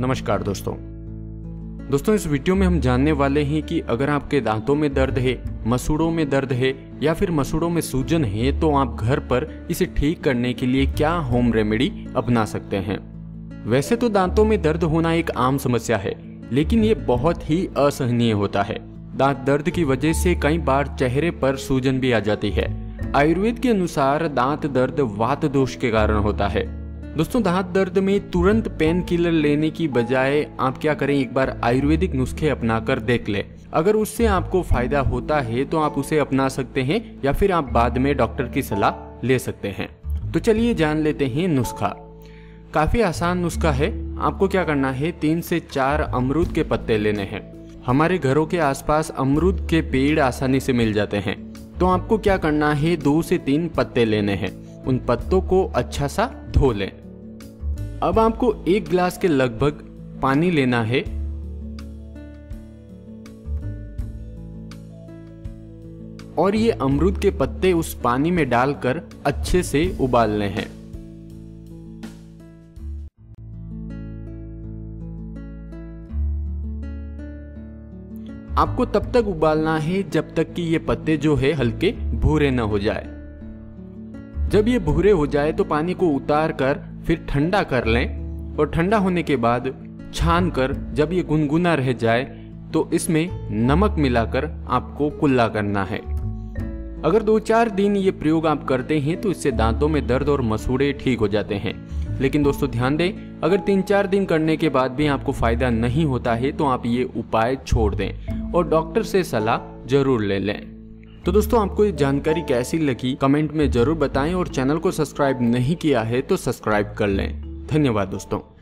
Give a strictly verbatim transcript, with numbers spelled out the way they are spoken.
नमस्कार दोस्तों दोस्तों इस वीडियो में हम जानने वाले हैं कि अगर आपके दांतों में दर्द है, मसूड़ों में दर्द है या फिर मसूड़ों में सूजन है तो आप घर पर इसे ठीक करने के लिए क्या होम रेमेडी अपना सकते हैं। वैसे तो दांतों में दर्द होना एक आम समस्या है, लेकिन ये बहुत ही असहनीय होता है। दांत दर्द की वजह से कई बार चेहरे पर सूजन भी आ जाती है। आयुर्वेद के अनुसार दांत दर्द वात दोष के कारण होता है। दोस्तों दांत दर्द में तुरंत पेन किलर लेने की बजाय आप क्या करें, एक बार आयुर्वेदिक नुस्खे अपनाकर देख ले। अगर उससे आपको फायदा होता है तो आप उसे अपना सकते हैं या फिर आप बाद में डॉक्टर की सलाह ले सकते हैं। तो चलिए जान लेते हैं नुस्खा। काफी आसान नुस्खा है। आपको क्या करना है, तीन से चार अमरूद के पत्ते लेने हैं। हमारे घरों के आसपास अमरूद के पेड़ आसानी से मिल जाते हैं, तो आपको क्या करना है, दो से तीन पत्ते लेने हैं। उन पत्तों को अच्छा सा धो लें। अब आपको एक गिलास के लगभग पानी लेना है। और ये अमरूद के पत्ते उस पानी में डालकर अच्छे से उबालने हैं। आपको तब तक उबालना है जब तक कि ये पत्ते जो है हल्के भूरे न हो जाए। जब ये भूरे हो जाए तो पानी को उतार कर फिर ठंडा कर लें। और ठंडा होने के बाद छान कर जब ये गुनगुना रह जाए तो इसमें नमक मिलाकर आपको कुल्ला करना है। अगर दो चार दिन ये प्रयोग आप करते हैं तो इससे दांतों में दर्द और मसूड़े ठीक हो जाते हैं। लेकिन दोस्तों ध्यान दें, अगर तीन चार दिन करने के बाद भी आपको फायदा नहीं होता है तो आप ये उपाय छोड़ दें और डॉक्टर से सलाह जरूर ले लें। तो दोस्तों आपको ये जानकारी कैसी लगी कमेंट में जरूर बताएं और चैनल को सब्सक्राइब नहीं किया है तो सब्सक्राइब कर लें। धन्यवाद दोस्तों।